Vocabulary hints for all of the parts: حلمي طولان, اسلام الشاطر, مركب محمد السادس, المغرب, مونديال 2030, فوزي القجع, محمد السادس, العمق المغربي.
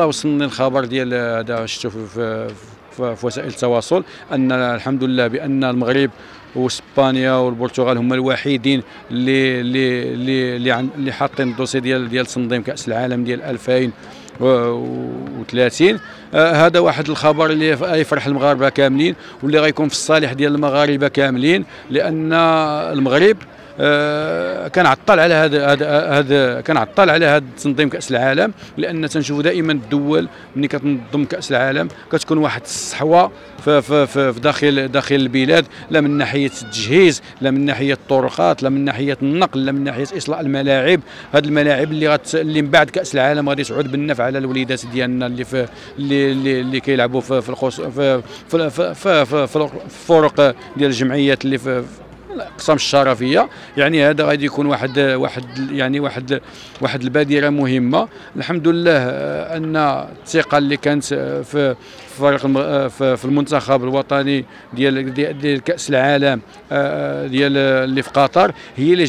الله وصلني الخبر ديال هذا، شفتو في وسائل التواصل ان الحمد لله بان المغرب واسبانيا والبرتغال هما الوحيدين اللي حاطين الدوسي ديال تنظيم كاس العالم ديال 2030. هذا واحد الخبر اللي يفرح المغاربه كاملين، واللي غيكون في الصالح ديال المغاربه كاملين، لان المغرب كان عطل على هذا تنظيم كاس العالم، لان تنشوفوا دائما الدول ملي كتنظم كاس العالم كتكون واحد الصحوه في داخل البلاد، لا من ناحيه التجهيز، لا من ناحيه الطرقات، لا من ناحيه النقل، لا من ناحيه اصلاح الملاعب. هاد الملاعب اللي من بعد كاس العالم غادي تعود بالنفع على الوليدات ديالنا اللي في اللي كيلعبوا في الفرق ديال الجمعيات اللي في الاقسام الشرفيه. يعني هذا غادي يكون واحد البادره مهمه. الحمد لله ان الثقه اللي كانت في فريق في المنتخب الوطني ديال كاس العالم ديال اللي في قطر هي اللي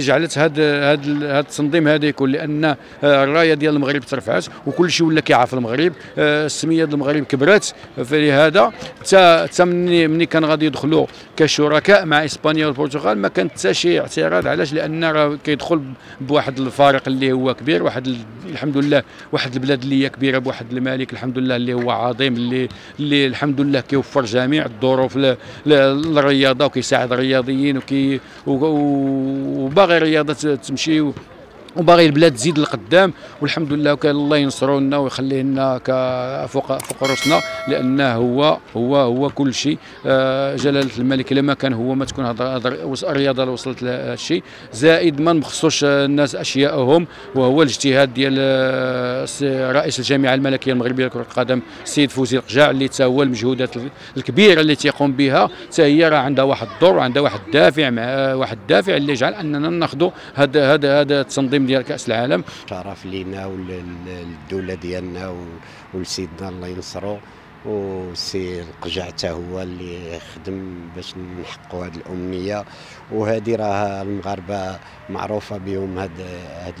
جعلت هذا التنظيم هذا يكون، لان الرايه ديال المغرب ترفعت وكل شيء ولا كيعرف المغرب، السميه ديال المغرب كبرت. فلهذا حتى ملي كان غادي يدخلوا كشركاء مع اسبانيا والبرتغال ما كان حتى شي اعتراض. علاش؟ لان راه كيدخل بواحد الفارق اللي هو كبير، واحد الحمد لله واحد البلاد اللي هي كبيره، بواحد الملك الحمد لله اللي هو عظيم، اللي الحمد لله كيوفر جميع الظروف للرياضه وكيساعد الرياضيين وباغي الرياضه تمشي وباغي البلاد تزيد للقدام. والحمد لله وكان الله ينصرو لنا ويخليه لنا فوق راسنا، لانه هو كل شيء. جلاله الملك الا ما كان هو ما تكون الرياضه اللي وصلت لهذا الشيء. زائد ما نبخسوش الناس اشياءهم، وهو الاجتهاد ديال رئيس الجامعه الملكيه المغربيه لكره القدم السيد فوزي القجع، اللي تا هو المجهودات الكبيره اللي تيقوم بها تا هي راه عندها واحد الدور وعندها واحد الدافع، مع واحد الدافع اللي جعل اننا ناخذوا هذا التنظيم ديال كأس العالم. شرف لينا وللدولة ديالنا ولسيدنا الله ينصرو، والسي القجع حتى هو اللي خدم باش نحققوا هذه الامنيه. وهذه راه المغاربه معروفه بهم هذه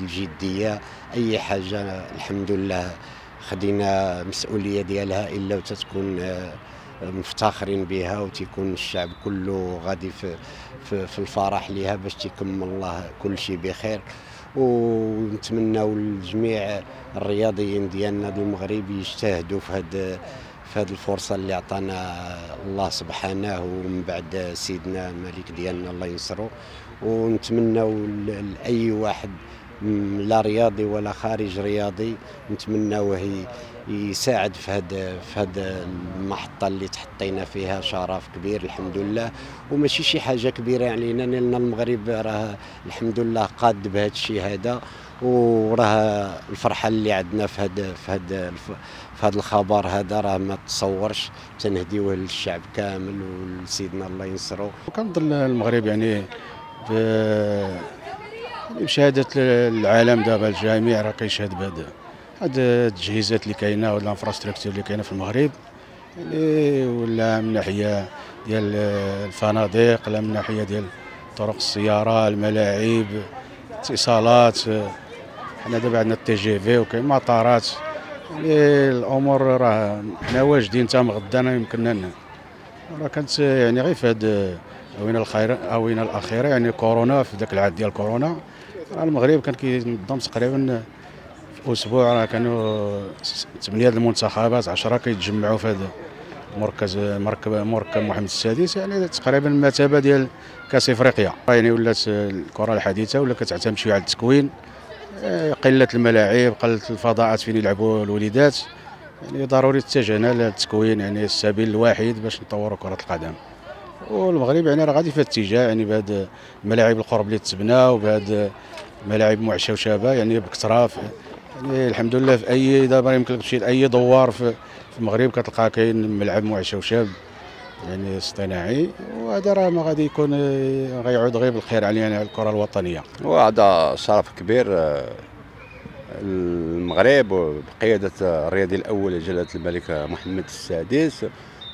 الجديه، اي حاجه الحمد لله خدينا مسؤوليه ديالها الا وتتكون مفتخرين بها، وتيكون الشعب كله غادي في الفرح ليها باش تيكمل الله كل شيء بخير. ونتمناو لجميع الرياضيين ديالنا المغرب يجتهدوا في هذه الفرصه اللي عطانا الله سبحانه ومن بعد سيدنا الملك ديالنا الله ينصرو. ونتمناو لاي واحد لا رياضي ولا خارج رياضي نتمناو يساعد في هذا المحطه اللي تحطينا فيها شرف كبير الحمد لله، وماشي شي حاجه كبيره علينا، لان المغرب راه الحمد لله قاد بهذا الشيء هذا. وراه الفرحه اللي عندنا في هذا الخبر هذا راه ما تتصورش، تنهديوه للشعب كامل ولسيدنا الله ينصرو. وكنظن المغرب يعني بشهاده العالم دابا الجميع راه كيشهد بهذا هاد التجهيزات اللي كاينه والانفراستركتور اللي كاينه في المغرب، يعني ولا من ناحيه ديال الفنادق، لا من ناحيه ديال طرق السياره، الملاعب، اتصالات. حنا دابا عندنا التي جي في وكاين مطارات، يعني الامور راه حنا واجدين حتى غدا يمكننا. راه كانت يعني غير في هاد الاونه الاخيره يعني كورونا، في ذاك العاد ديال كورونا المغرب كان كينظم تقريبا اسبوع، راه كانوا 8 المنتخبات 10 كيتجمعوا في هذا المركز مركب محمد السادس، يعني تقريبا المثابه ديال كاس افريقيا. يعني ولات الكره الحديثه ولا كتعتمد شويه على التكوين، قله الملاعب، قله الفضاءات فين يلعبوا الوليدات، يعني ضروري اتجهنا للتكوين، يعني السبيل الوحيد باش نطوروا كره القدم. والمغرب يعني راه غادي في الاتجاه، يعني بهاد الملاعب القرب اللي تبنى وبهاد الملاعب معشوشبه يعني بكثره، يعني الحمد لله في اي دابا يمكن لك تمشي لاي دوار في المغرب كتلقى كاين ملعب معشوشب يعني اصطناعي. وهذا راه ما غادي يكون غيعود غير بالخير علينا على الكره الوطنيه، وهذا شرف كبير. المغرب بقياده الرياضي الاول جلاله الملك محمد السادس،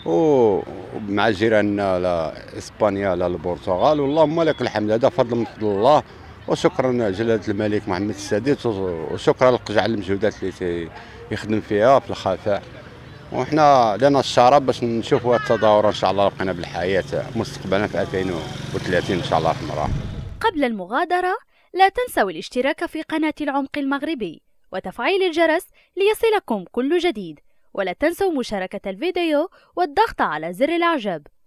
ومع جيراننا لا اسبانيا لا البرتغال، واللهم لك الحمد. هذا فضل من فضل الله وشكرا جلالة الملك محمد السادس، وشكرا للقجع على المجهودات اللي يخدم فيها في الخفاء، وحنا لنا الشرف باش نشوفوا التدهور ان شاء الله لقينا بالحياه مستقبلا في 2030 ان شاء الله في المراه. قبل المغادره لا تنسوا الاشتراك في قناه العمق المغربي وتفعيل الجرس ليصلكم كل جديد، ولا تنسوا مشاركه الفيديو والضغط على زر الاعجاب.